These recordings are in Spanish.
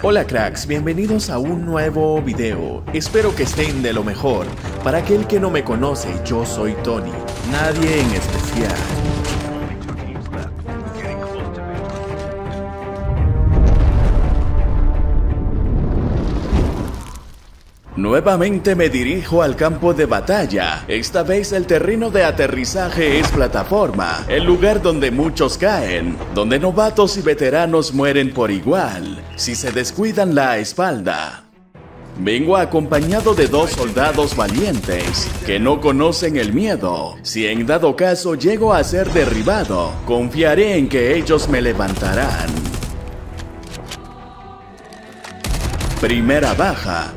Hola cracks, bienvenidos a un nuevo video. Espero que estén de lo mejor. Para aquel que no me conoce, yo soy Tony, nadie en especial. Nuevamente me dirijo al campo de batalla. Esta vez el terreno de aterrizaje es plataforma, el lugar donde muchos caen, donde novatos y veteranos mueren por igual, si se descuidan la espalda. Vengo acompañado de dos soldados valientes, que no conocen el miedo. Si en dado caso llego a ser derribado, confiaré en que ellos me levantarán. Primera baja.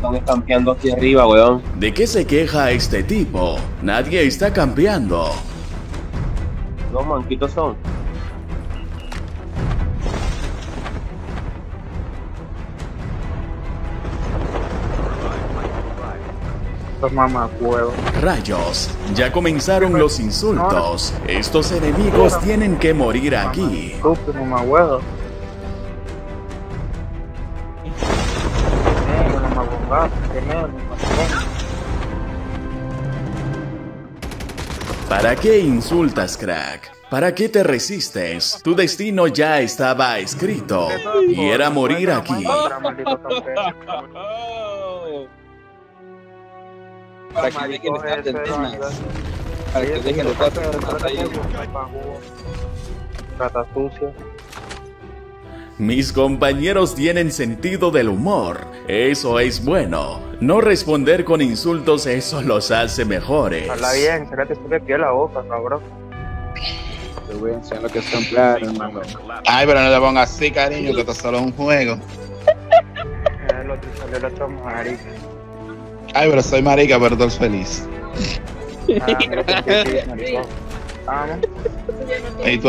Están campeando aquí arriba, weón. ¿De qué se queja este tipo? Nadie está campeando. Los manquitos son. Rayos, ya comenzaron los insultos. Estos enemigos tienen que morir aquí. ¿Para qué insultas, crack? ¿Para qué te resistes? Tu destino ya estaba escrito y era morir aquí. Para que dejen estar tentenas. Para que dejen estar tentenas. Mis compañeros tienen sentido del humor, eso es bueno. No responder con insultos, eso los hace mejores. Habla bien, sácate esto de pie la boca, cabrón. Te voy a enseñar lo que es templar, hermano. Ay, pero no te pongas así, cariño, que esto solo es un juego. Ay, pero soy marica, pero estoy feliz. Y tú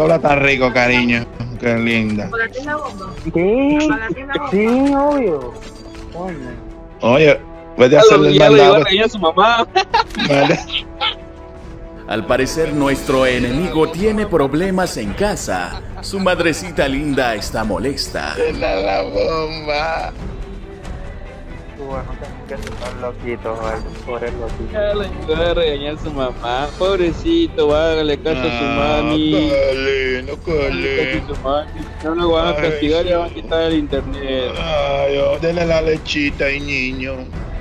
hablas tan rico, cariño. Qué linda. ¿Apagaste la bomba? ¿Qué? Sí, obvio. Oye, vete a hacerle el mandado. A su mamá. Vale. Al parecer nuestro enemigo tiene problemas en casa. Su madrecita linda está molesta. La bomba. Bueno, que están loquitos, pobre loquito. Le voy a regañar a su mamá, pobrecito, hágale caso a su mami. No cale, no cale. No lo van a castigar y le van a quitar el internet. Ay, denle la lechita y niño.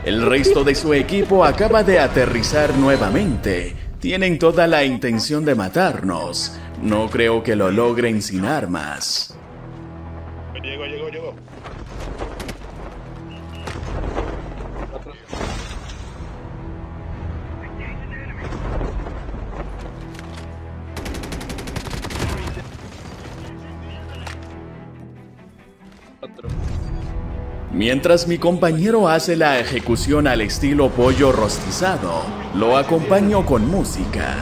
El resto de su equipo acaba de aterrizar nuevamente. Tienen toda la intención de matarnos. No creo que lo logren sin armas. Llegó. Mientras mi compañero hace la ejecución al estilo pollo rostizado, lo acompaño con música.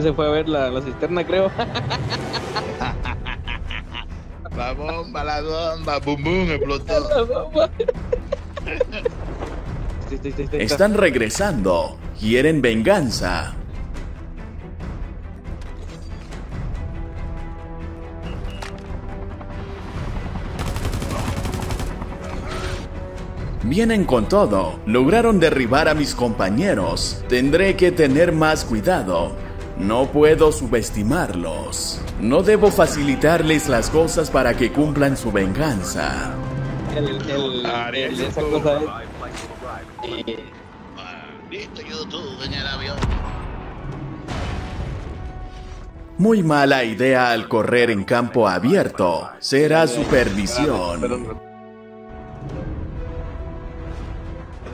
Se fue a ver la cisterna, creo. La bomba, boom, boom, explotó. La bomba. Están regresando. Quieren venganza. Vienen con todo. Lograron derribar a mis compañeros. Tendré que tener más cuidado. No puedo subestimarlos. No debo facilitarles las cosas para que cumplan su venganza. Esa cosa es... Muy mala idea al correr en campo abierto. Será su perdición.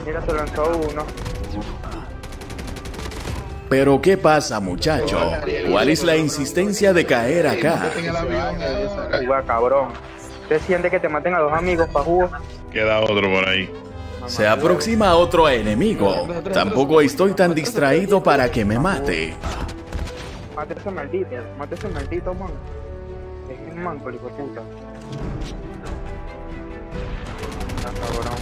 Mira, se lanzó uno. Pero ¿qué pasa, muchacho? ¿Cuál es la insistencia de caer acá? Uy, cabrón. ¿Te sientes que te maten a dos amigos, pajugo? Queda otro por ahí. Se aproxima otro enemigo. Tampoco estoy tan distraído para que me mate. Mate ese maldito, man. Es un manco, hijo de puta. Está cabrón.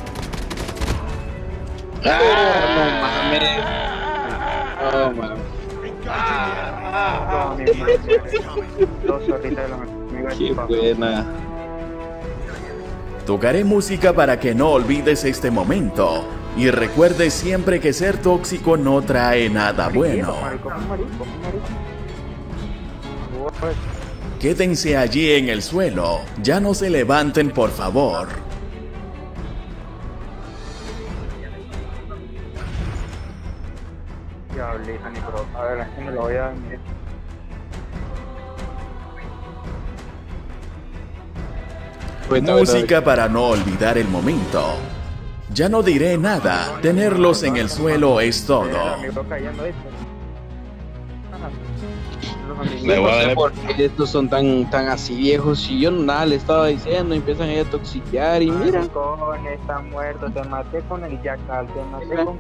No mames. Dos zorritas de los amigos de mi papá. Qué buena. Tocaré música para que no olvides este momento. Y recuerde siempre que ser tóxico no trae nada bueno. Quédense allí en el suelo. Ya no se levanten, por favor. A ver, me lo voy a dar. Música para no olvidar el momento. Ya no diré nada. Tenerlos en el suelo es todo. ¿Por qué estos son tan así viejos? Y yo nada le estaba diciendo, empiezan a toxiquear y mira. Está muerto, te maté con el Jackal, no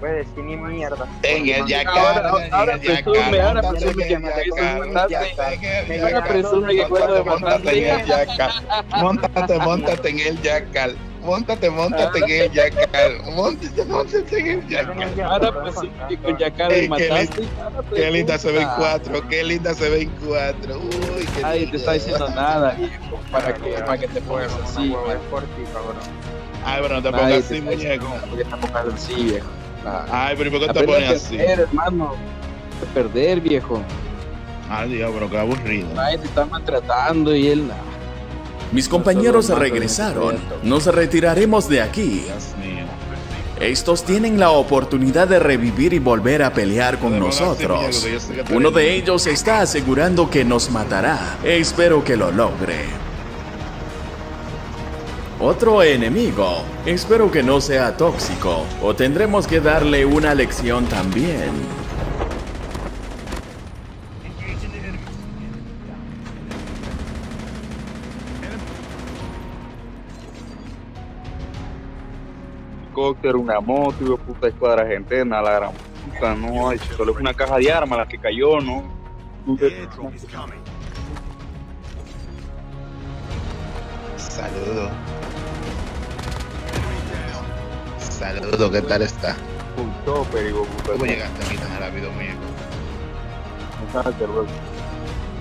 puedes decir ni mierda. Tenga el Jackal, ahora presume, que mataste. Ahora presume que cuando mataste en el Jackal. Móntate en el Jackal. Móntate en el Jackal. Móntate en el Jackal. Ahora presume que con Jackal me mataste. Qué linda se ven cuatro, Uy, qué nadie te está diciendo nada, hijo, para que te pongas así. Ay, pero no te pongas así, muñeco. Porque te pongas así, viejo. Ay, pero ¿por qué te pones así? Hermano, perder, viejo. Ay, Dios, pero qué aburrido. Ay, te están maltratando y él nada. Mis compañeros regresaron. Nos retiraremos de aquí. Estos tienen la oportunidad de revivir y volver a pelear con nosotros. Uno de ellos está asegurando que nos matará. Espero que lo logre. Otro enemigo. Espero que no sea tóxico, o tendremos que darle una lección también. Una moto y puta escuadra argentina, la gran puta, no, solo fue una caja de armas la que cayó, ¿no? Saludo. Saludo, ¿qué tal está? Un tope, digo, puta. ¿Cómo llegaste a mí tan rápido, muñeco? Exacto, bro.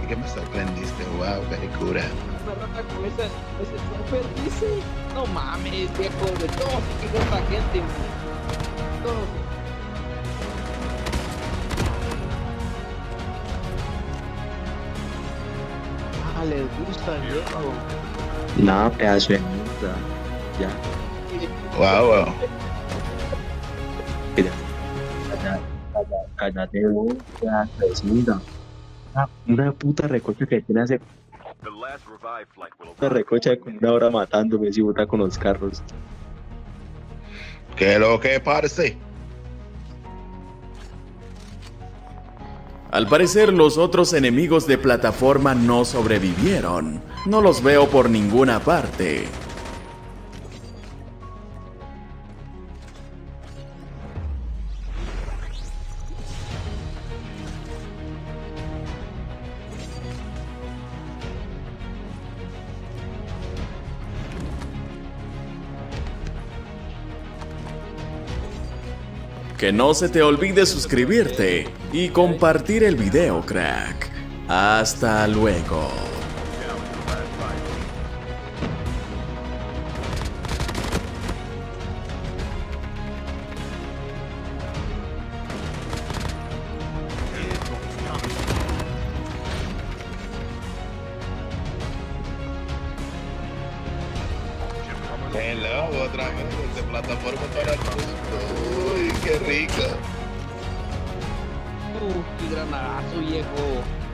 ¿Y qué me sorprendiste? Wow, caricura. Con ese super dice, no mames, viejo, de todos aquí con esta gente, todos. Ah, les gusta el viejo. No, pedazo de mierda. Ya. Wow. Mira. Cállate vos, pedazo de mierda. Una puta recocha que tiene hace... Una recocha con una hora matándome si bota con los carros. ¿Qué lo que parece? Al parecer los otros enemigos de plataforma no sobrevivieron. No los veo por ninguna parte. Que no se te olvide suscribirte y compartir el video, crack. Hasta luego. Qué rico. Qué granadazo, viejo.